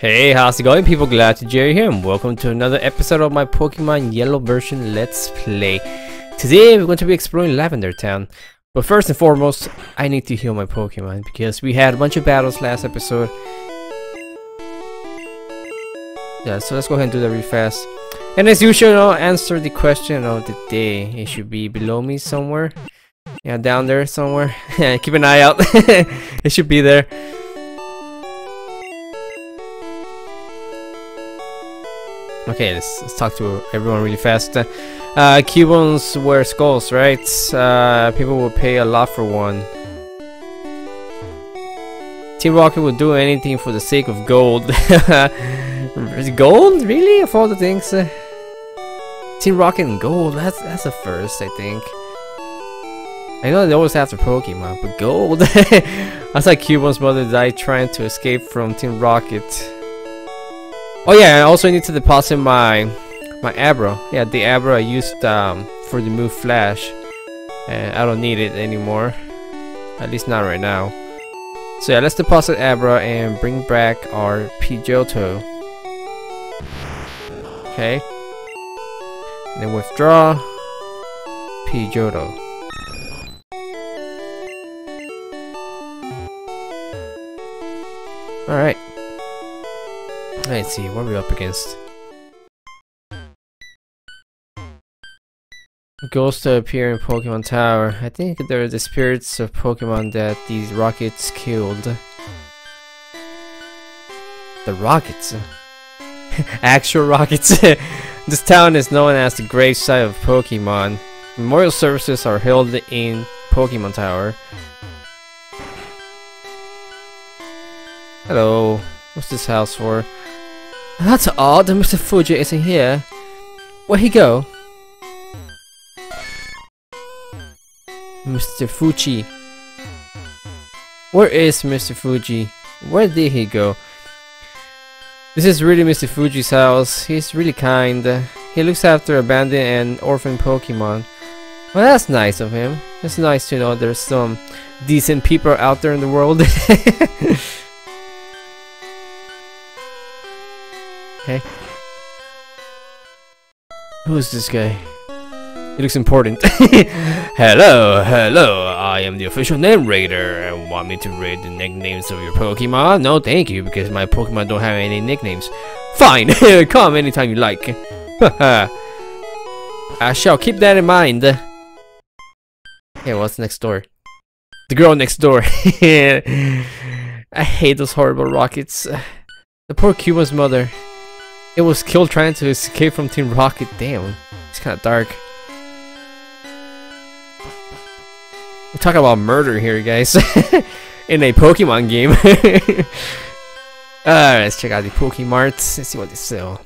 Hey, how's it going, people? Glad to Jerry here, and welcome to another episode of my Pokemon Yellow version Let's Play. Today, we're going to be exploring Lavender Town. But first and foremost, I need to heal my Pokemon because we had a bunch of battles last episode. Yeah, so let's go ahead and do that really fast. And as usual, I'll answer the question of the day. It should be below me somewhere. Yeah, down there somewhere. Keep an eye out. It should be there. Okay, let's talk to everyone really fast. Cubones wear skulls, right? People will pay a lot for one. Team Rocket will do anything for the sake of gold. Gold? Really? Of all the things? Team Rocket and gold, that's a first, I think. I know they always have the Pokemon, but gold? That's like Cubone's mother died trying to escape from Team Rocket. Oh yeah, I also need to deposit my Abra. Yeah, the Abra I used for the move Flash, and I don't need it anymore. At least not right now. So yeah, let's deposit Abra and bring back our Pidgeotto. Okay. And then withdraw Pidgeotto. All right. Let's see, what are we up against? Ghosts appear in Pokemon Tower. I think they're the spirits of Pokemon that these rockets killed. The rockets? Actual rockets? This town is known as the gravesite of Pokemon. Memorial services are held in Pokemon Tower. Hello. What's this house for? That's odd that Mr. Fuji isn't here. Where'd he go? Mr. Fuji. Where is Mr. Fuji? Where did he go? This is really Mr. Fuji's house. He's really kind. He looks after abandoned and orphaned Pokemon. Well, that's nice of him. It's nice to know there's some decent people out there in the world. Okay. Who's this guy? He looks important. Hello, I am the official name raider. Want me to raid the nicknames of your Pokemon? No, thank you, because my Pokemon don't have any nicknames. Fine, come anytime you like. I shall keep that in mind. Okay, what's next door? The girl next door. I hate those horrible rockets. The poor Cubone's mother. It was killed trying to escape from Team Rocket. Damn, it's kind of dark. We're talking about murder here, guys. In a Pokemon game. Alright, let's check out the Pokemarts. Let's see what they sell.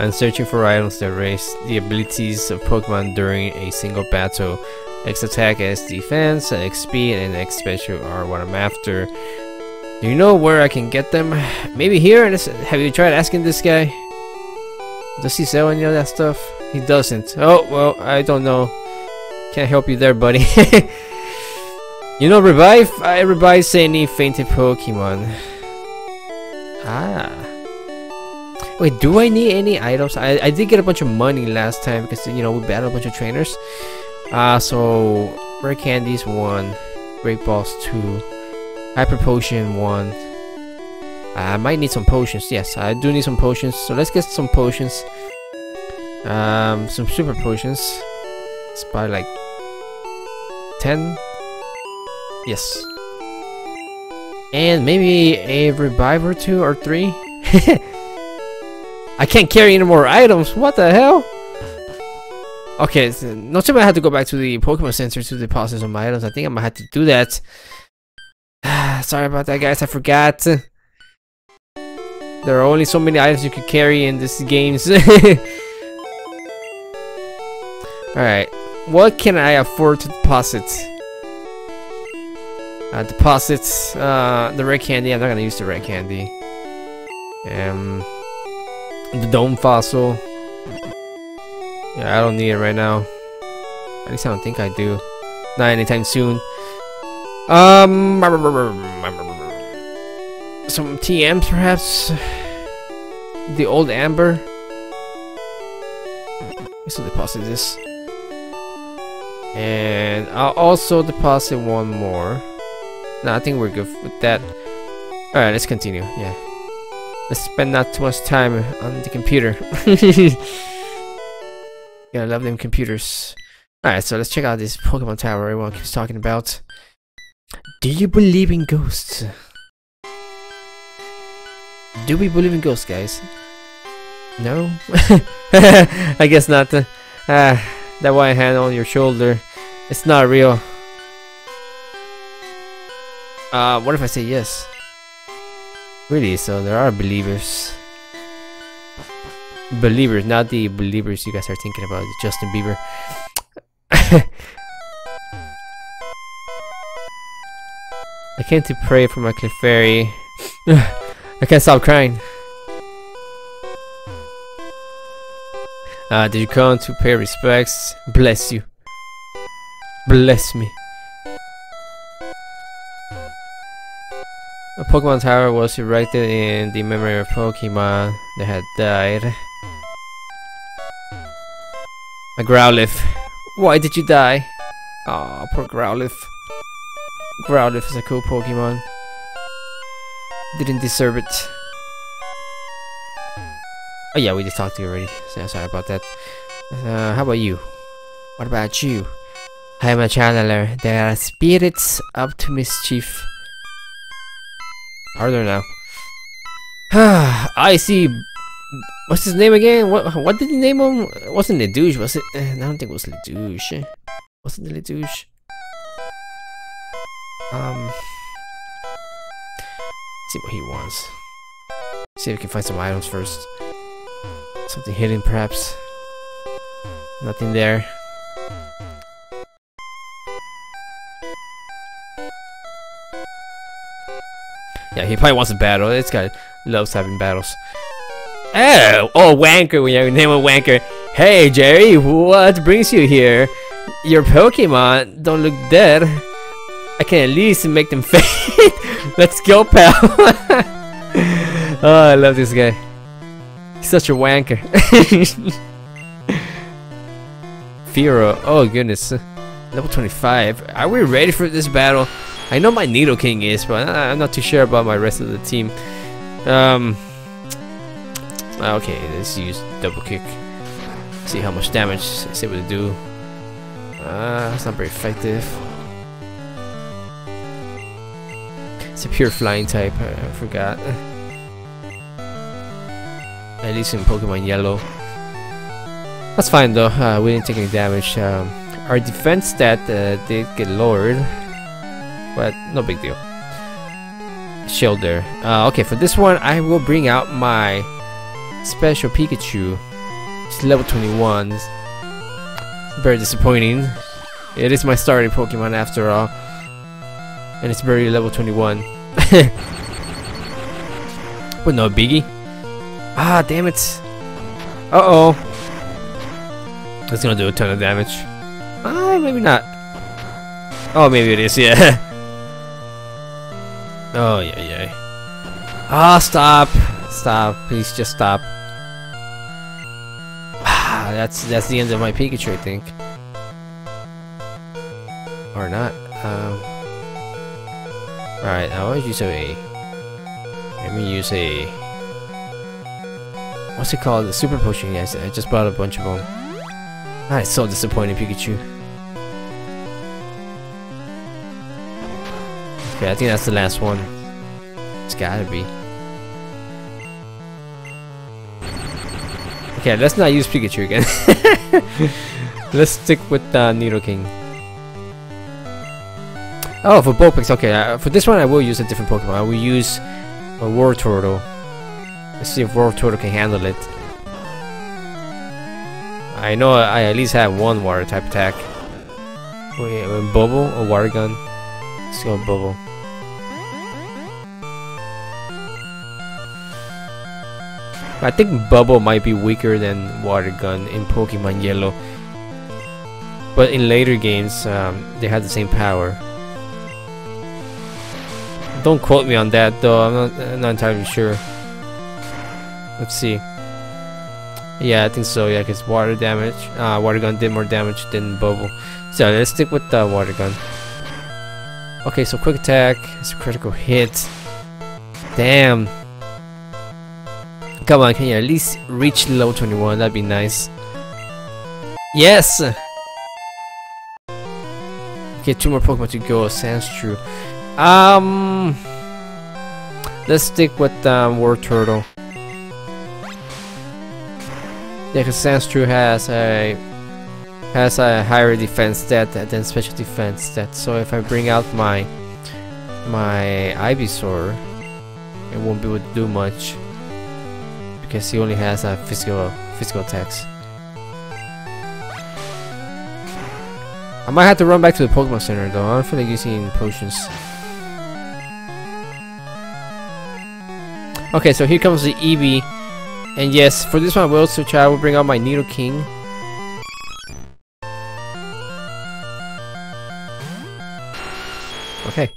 I'm searching for items that raise the abilities of Pokemon during a single battle. X Attack, X Defense, X Speed, and X Special are what I'm after. Do you know where I can get them? Maybe here? Have you tried asking this guy? Does he sell any of that stuff? He doesn't. Oh, well, I don't know. Can't help you there, buddy. You know, revive? I revive any fainted Pokemon. Ah. Wait, do I need any items? I did get a bunch of money last time because, you know, we battled a bunch of trainers. So, Rare Candies 1, Great Balls 2. Hyper Potion 1. I might need some potions. Yes, I do need some potions. So let's get some potions. Some super potions. Let's buy like 10. Yes. And maybe a revive or 2 or 3. I can't carry any more items. What the hell? Okay, so not sure I had to go back to the Pokemon Center to deposit some items. I think I might have to do that. Sorry about that, guys, I forgot. There are only so many items you can carry in these games. Alright, what can I afford to deposit? The red candy. I'm not gonna use the red candy. The dome fossil. Yeah, I don't need it right now. At least I don't think I do. Not anytime soon. Some TMs perhaps? The old Amber? I still deposit this. And I'll also deposit one more. No, I think we're good with that. Alright, let's continue. Yeah. Let's spend not too much time on the computer. Yeah, I love them computers. Alright, so let's check out this Pokemon Tower everyone keeps talking about. Do you believe in ghosts? Do we believe in ghosts, guys? No? I guess not. That white hand on your shoulder. It's not real. What if I say yes? Really, so there are believers. Believers, not the believers you guys are thinking about. Justin Bieber. I came to pray for my Clefairy. I can't stop crying. Did you come to pay respects? Bless you. Bless me. A Pokemon Tower was erected in the memory of Pokemon that had died. A Growlithe. Why did you die? Aw, poor Growlithe. Growlithe is a cool Pokemon. Didn't deserve it. Oh yeah, we just talked to you already, so sorry about that. How about you? What about you? I am a channeler. There are spirits up to mischief. Are there now? I see. What's his name again? What did you name him? It wasn't Ledouche, was it? I don't think it was Ledouche. Wasn't it Ledouche? Let's see what he wants. Let's see if we can find some items first. Something hidden, perhaps. Nothing there. Yeah, he probably wants a battle. This guy loves having battles. Oh! Oh, Wanker. When you name a Wanker. Hey, Jerry, what brings you here? Your Pokemon don't look dead. I can at least make them faint. Let's go, pal. Oh, I love this guy. He's such a wanker. Fearow, oh goodness. Level 25. Are we ready for this battle? I know my Nidoking is, but I'm not too sure about my rest of the team. Okay, let's use double kick. See how much damage it's able to do. It's not very effective. It's a pure flying type, I forgot. At least in Pokemon Yellow. That's fine though, we didn't take any damage. Our defense stat did get lowered, but no big deal. Shield there. Okay, for this one I will bring out my special Pikachu. It's level 21. It's very disappointing. It is my starting Pokemon after all. And it's very level 21. But no biggie. Ah, damn it. Uh-oh. That's gonna do a ton of damage. Ah, maybe not. Oh, maybe it is, yeah. Oh, yeah, yeah. Ah, stop. Stop. Please just stop. Ah, that's the end of my Pikachu, I think. Or not. Alright, I want to use a... Let me use a... What's it called? The Super Potion, guys. I just bought a bunch of them. Ah, it's so disappointing, Pikachu. Okay, I think that's the last one. It's gotta be. Okay, let's not use Pikachu again. Let's stick with Nidoking. Oh, for Bullpix. Okay, for this one I will use a different Pokemon. I will use a Wartortle. Let's see if Wartortle can handle it. I know I at least have one water type attack. Wait, Bubble or Water Gun? Let's go Bubble. I think Bubble might be weaker than Water Gun in Pokemon Yellow. But in later games, they have the same power. Don't quote me on that though, I'm not entirely sure. Let's see. Yeah, I think so, yeah, because water damage, water gun did more damage than bubble. So let's stick with the water gun. Okay, so quick attack, it's a critical hit. Damn. Come on, can you at least reach level 21? That'd be nice. Yes! Okay, 2 more Pokemon to go, Sandshrew. Let's stick with Wartortle. Yeah, because Sandshrew has a higher defense stat than special defense stat. So if I bring out my Ivysaur, it won't be able to do much because he only has physical attacks. I might have to run back to the Pokemon Center though. I don't feel like using potions. Okay, so here comes the Eevee. And yes, for this one I will switch out. I will bring out my Nidoking. Okay.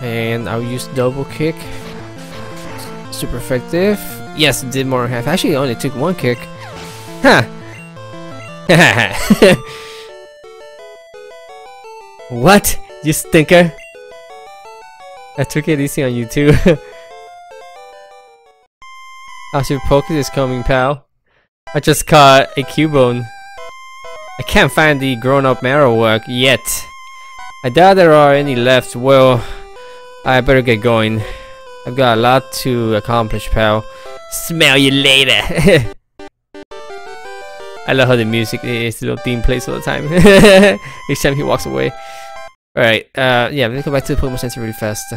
And I'll use double kick. Super effective. Yes, it did more than half. Actually, it only took 1 kick. Huh. What? You stinker. I took it easy on you too. How's your Poké is coming, pal? I just caught a Cubone. I can't find the grown-up Marowak yet. I doubt there are any left. Well, I better get going. I've got a lot to accomplish, pal. Smell you later. I love how the music is the little theme plays all the time. Each time he walks away. Alright, yeah, let me go back to the Pokemon Center really fast.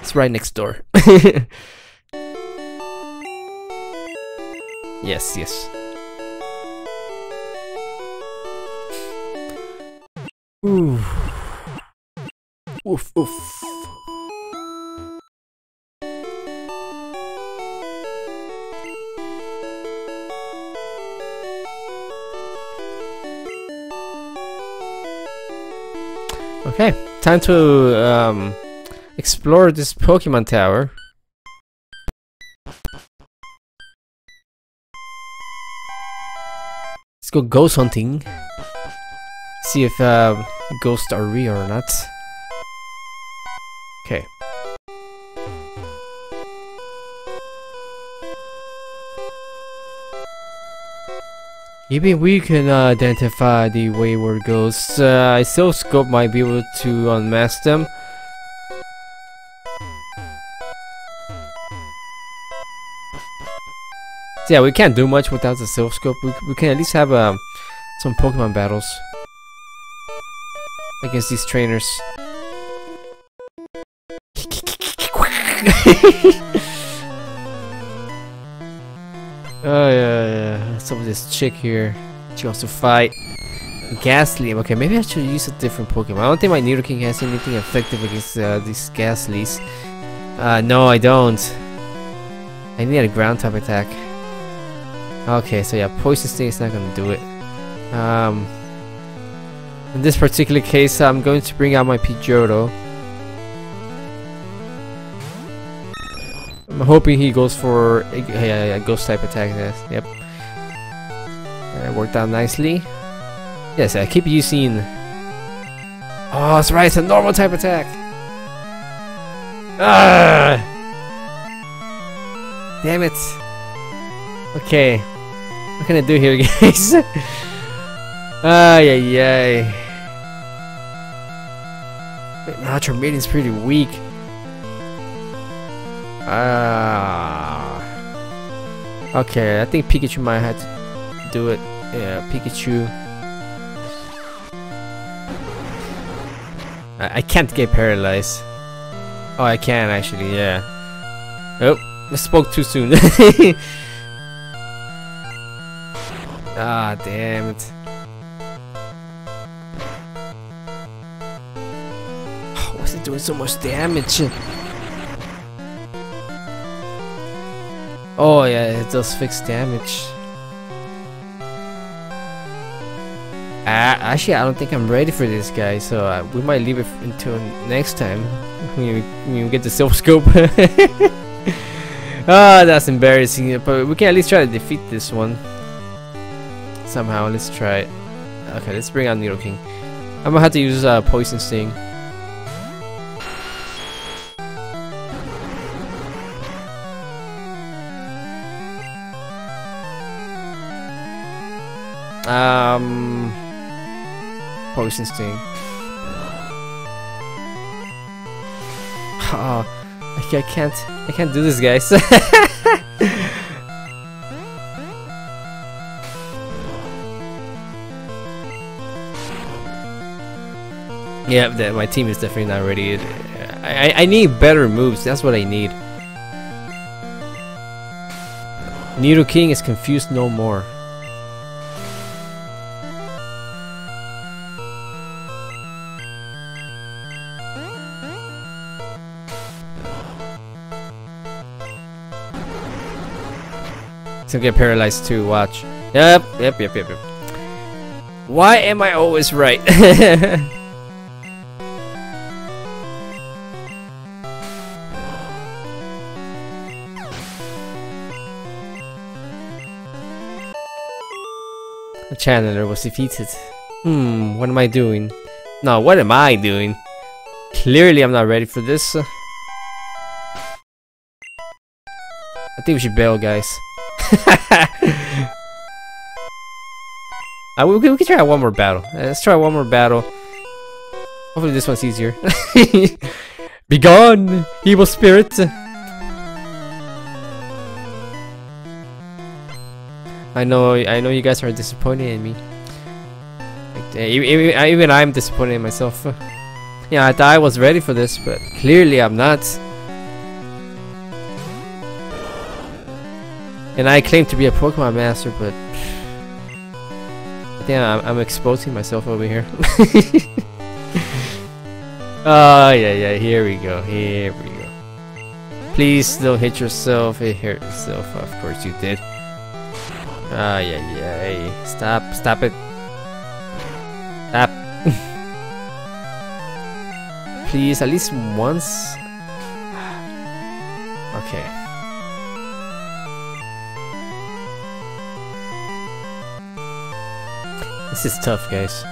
It's right next door. Yes, yes. Ooh. Oof, oof. Okay, time to explore this Pokemon Tower. Let's go ghost hunting. See if ghosts are real or not. Okay. Even we can identify the wayward ghosts. A Silph Scope might be able to unmask them. Yeah, we can't do much without the Silph Scope. We can at least have some Pokemon battles against these trainers. Oh yeah, what's up with this chick here? She wants to fight Ghastly. Okay, maybe I should use a different Pokemon. I don't think my Nidoking has anything effective against these Ghastlies. No, I don't. I need a ground type attack. Okay, so yeah, poison sting is not gonna do it. In this particular case, I'm going to bring out my Pidgeotto. I'm hoping he goes for a ghost type attack. Yep, that worked out nicely. Yes, I keep using. Oh, that's right, it's a normal type attack. Ah! Damn it! Okay, what can I do here, guys? Ay ay ay! Natural Maiden's pretty weak. Okay, I think Pikachu might have to do it. Yeah, Pikachu. I can't get paralyzed. Oh, I can actually. Yeah. Oh. I spoke too soon. Ah, damn it. Oh, why is it doing so much damage? Oh yeah, it does fix damage. Actually, I don't think I'm ready for this guy, so we might leave it until next time when we get the Silph Scope. Ah, that's embarrassing, but we can at least try to defeat this one somehow. Let's try it. Okay, let's bring out Nidoking. I'm gonna have to use Poison Sting. Poison Sting. Oh, I can't do this, guys. Yeah, that my team is definitely not ready. I need better moves. That's what I need. Nidoking is confused no more. It's gonna get paralyzed too, watch. Yep. Why am I always right? The Channeler was defeated. What am I doing? No, what am I doing? Clearly I'm not ready for this. I think we should bail, guys. We can try one more battle. Let's try one more battle. Hopefully this one's easier. Be gone, evil spirit. I know you guys are disappointed in me. Even I'm disappointed in myself. Yeah, I thought I was ready for this, but clearly I'm not. And I claim to be a Pokemon master, but I think I'm exposing myself over here. Oh yeah, here we go. Please don't hit yourself. It hurt yourself, of course you did. Ah yeah, stop it. Stop. Please, at least once. Okay. This is tough, guys.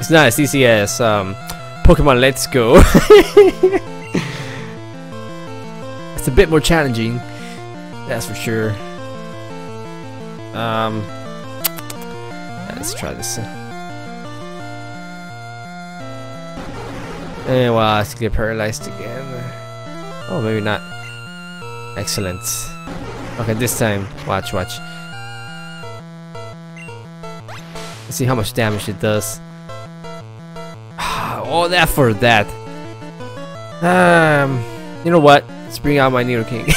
It's not as easy as Pokemon Let's Go. It's a bit more challenging, that's for sure. Let's try this. And wow, I have to get paralyzed again. Oh, maybe not. Excellent. Okay, this time, watch. See how much damage it does. All that for that. You know what? Let's bring out my Nidoking.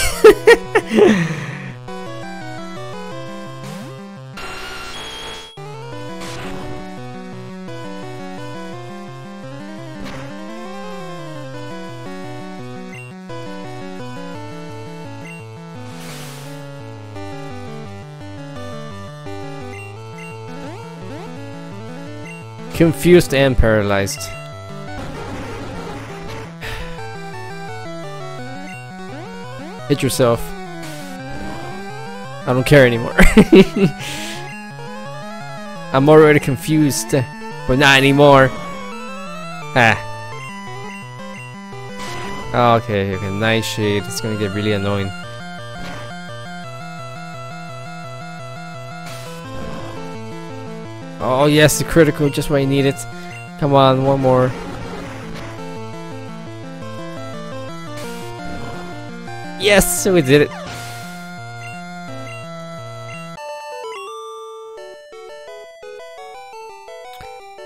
Confused and paralyzed. Hit yourself. I don't care anymore. I'm already confused, but not anymore. Ah. Okay, nice shade. It's gonna get really annoying. Oh yes, the critical, just what I needed. Come on, one more. Yes, we did it.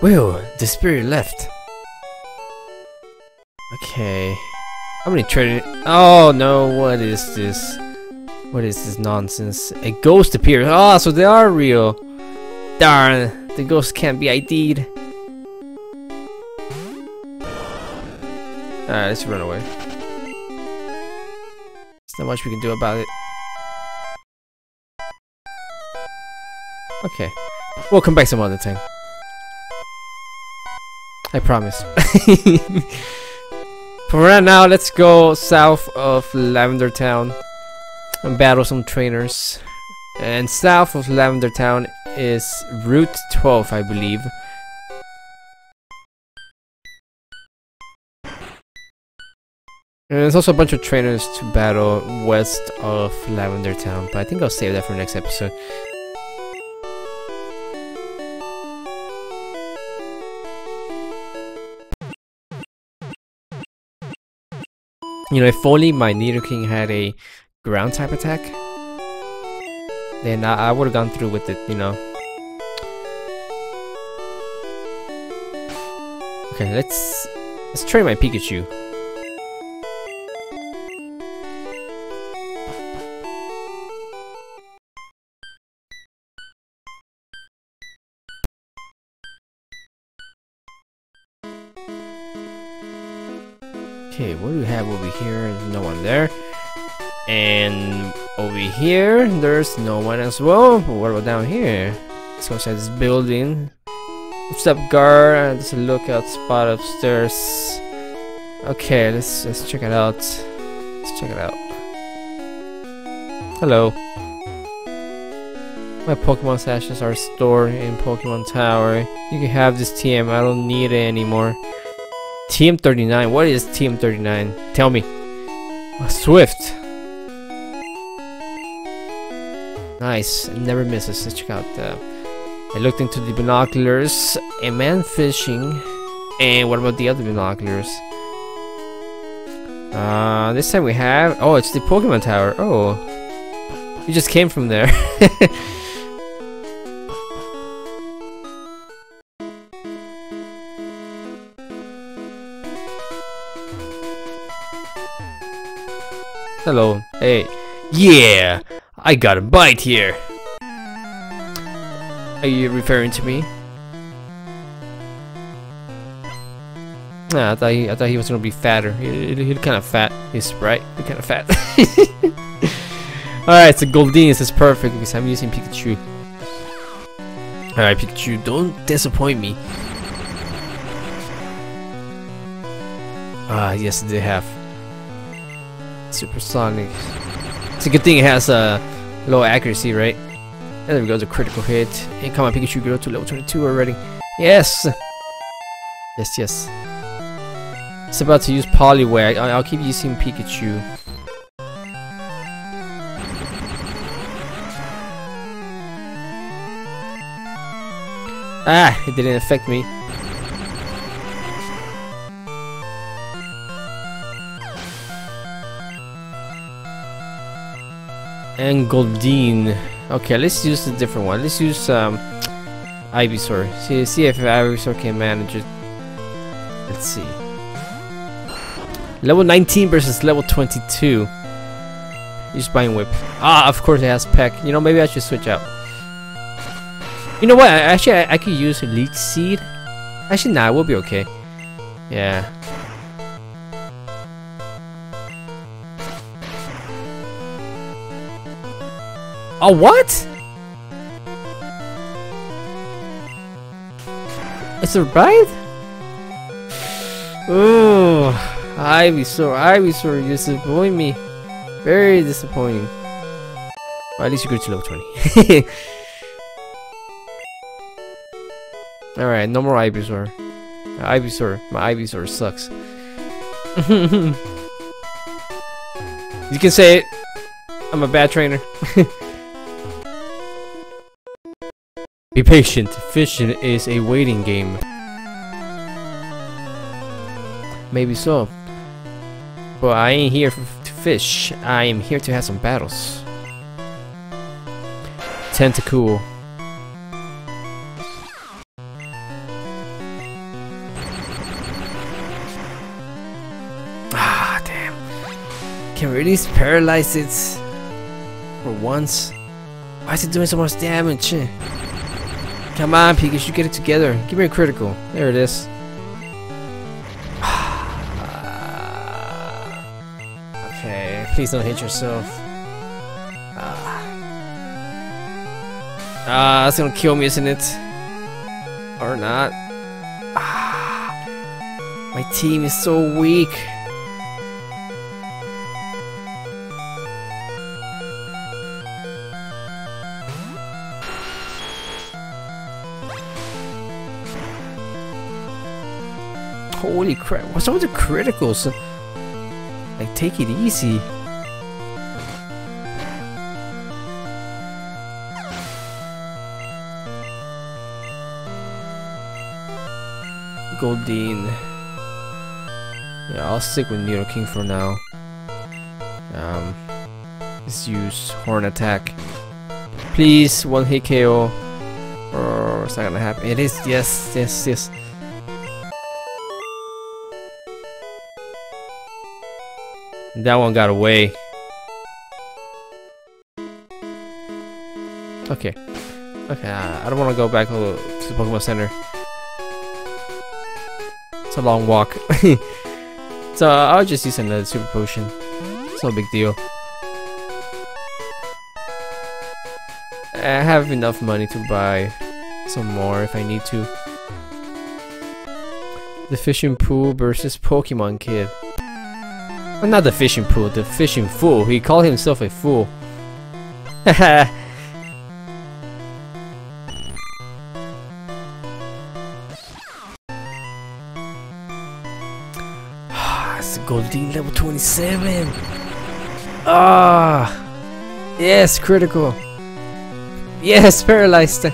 Whoa, the spirit left. Okay, I'm gonna trade it. Oh no, what is this? What is this nonsense? A ghost appeared. Oh, so they are real. Darn. The ghost can't be ID'd. Alright, let's run away. There's not much we can do about it. Okay. We'll come back some other time. I promise. For right now, let's go south of Lavender Town and battle some trainers. And south of Lavender Town is Route 12, I believe. And there's also a bunch of trainers to battle west of Lavender Town, but I think I'll save that for next episode. You know, if only my Nidoking had a ground type attack, then I would have gone through with it, you know. Okay, let's train my Pikachu. Okay, what do we have over here? There's no one there. And over here, there's no one as well. But what about down here? Let's go inside this building. What's up, guard? There's a lookout spot upstairs. Okay, let's check it out. Let's check it out. Hello. My Pokemon sashes are stored in Pokemon Tower. You can have this TM. I don't need it anymore. TM39? What is TM39? Tell me. Swift. Nice. Never misses. Let's check out the... I looked into the binoculars. A man fishing. And what about the other binoculars? This time we have... Oh, it's the Pokemon Tower. Oh. We just came from there. Hello. Hey. Yeah! I got a bite here! Are you referring to me? Nah, I thought he was gonna be fatter. He's kinda fat. He's right. He's kinda fat. Alright, so Goldeen is perfect because I'm using Pikachu. Alright, Pikachu, don't disappoint me. Ah, yes, they have. Supersonic. It's a good thing it has low accuracy, right? And there we go, the critical hit. And come on, Pikachu, grow to level 22 already. Yes! Yes, yes. It's about to use Poliwag. I'll keep using Pikachu. Ah, it didn't affect me. And Goldeen. Okay, let's use a different one. Let's use Ivysaur. See if Ivysaur can manage it. Let's see. Level 19 versus level 22. Use Spine Whip. Ah, of course it has Peck. You know, maybe I should switch out. You know what? Actually, I could use Leech Seed. Actually, nah, we'll be okay. Yeah. Oh, what? It's a right? Ooh, Ivysaur, you disappoint me. Very disappointing. Well, at least you grew to level 20. Alright, no more Ivysaur. My Ivysaur sucks. You can say it. I'm a bad trainer. Be patient, fishing is a waiting game. Maybe so. But I ain't here to fish, I am here to have some battles. Tentacool. Ah, damn. Can we at least paralyze it? For once? Why is it doing so much damage? Come on, Pikachu, get it together. Give me a critical. There it is. Okay, please don't hit yourself. That's gonna kill me, isn't it? Or not. My team is so weak. Holy crap, what's all the criticals? Like, take it easy. Goldeen. Yeah, I'll stick with Nidoking for now. Let's use Horn Attack. Please, one hit KO. Or it's not gonna happen. It is, yes. That one got away. Okay. Okay, I don't want to go back to the Pokemon Center. It's a long walk. So I'll just use another Super Potion. It's no big deal. I have enough money to buy some more if I need to. The fishing pool versus Pokemon Kid. Well, not the fishing pool, the fishing fool. He called himself a fool. Haha. It's the Goldeen level 27. Ah, yes, critical. Yes, paralyzed.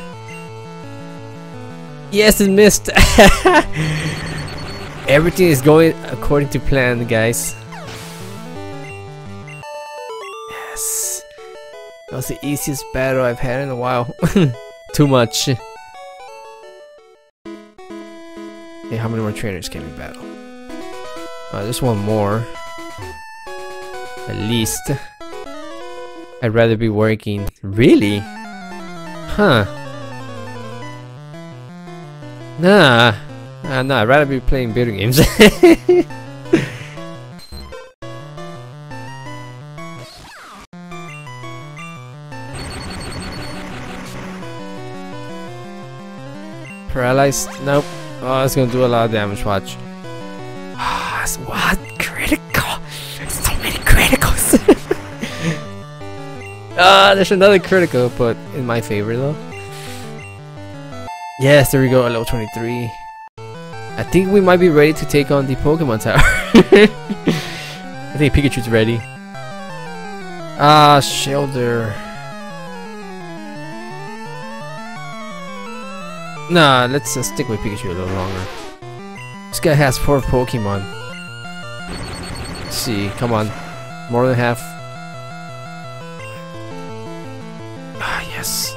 Yes, it missed. Everything is going according to plan, guys. That was the easiest battle I've had in a while. Too much. Hey, how many more trainers can we battle? Just one more. At least. I'd rather be working. Really? Huh. Nah. No, I'd rather be playing video games. Paralyzed? Nope. Oh, it's gonna do a lot of damage. Watch. What? Critical? So many criticals! There's another critical, but in my favor though. Yes, there we go. Level 23. I think we might be ready to take on the Pokemon Tower. I think Pikachu's ready. Ah, Shelter. Nah, let's stick with Pikachu a little longer. This guy has 4 Pokemon. Let's see, come on. More than half. Ah, yes.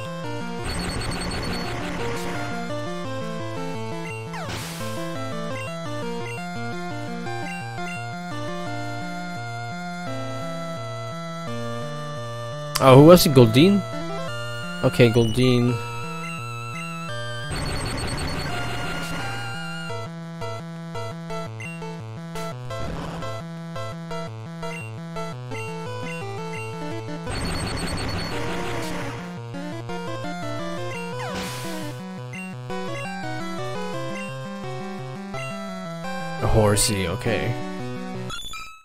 Oh, who was it? Goldeen? Okay, Goldeen. Horsey, okay.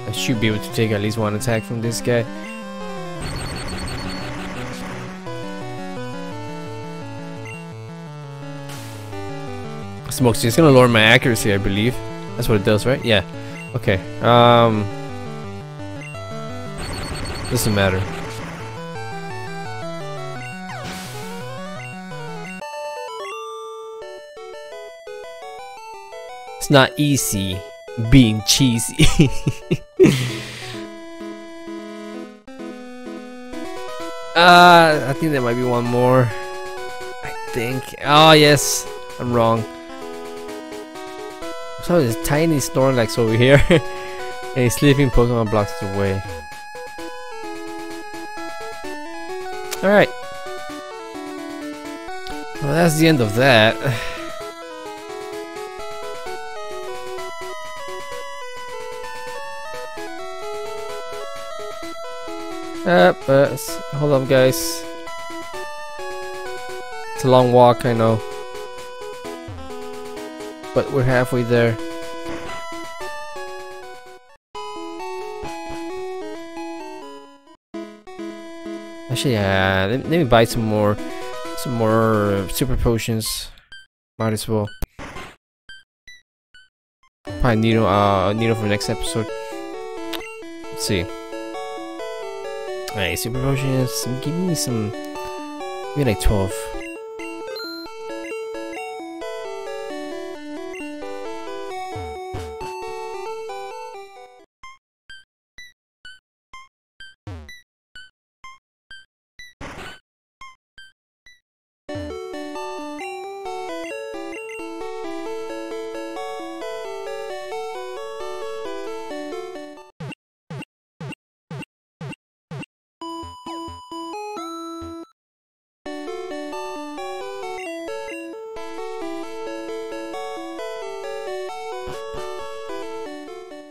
I should be able to take at least one attack from this guy. Smokes, it's gonna lower my accuracy, I believe. That's what it does, right? Yeah. Okay. Doesn't matter. It's not easy being cheesy. I think there might be one more. I think. Oh yes, I'm wrong. So there's tiny Snorlax over here. And he's sleeping Pokemon blocks away. Alright. Well, that's the end of that. Hold up, guys. It's a long walk, I know, but we're halfway there. Actually, let me buy some more super potions. Might as well. Probably Nido for the next episode. Let's see. Alright, super potions. Give me some. Give me like 12.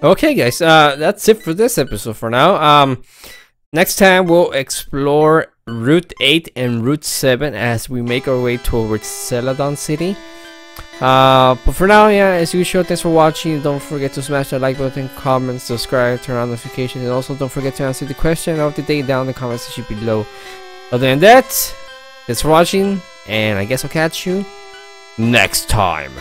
Okay guys, that's it for this episode for now. Next time we'll explore Route 8 and Route 7 as we make our way towards Celadon City. But for now, yeah, as usual, thanks for watching. Don't forget to smash that like button, comment, subscribe, turn on notifications, and also don't forget to answer the question of the day down in the comment section below. Other than that, thanks for watching, and I guess I'll catch you next time.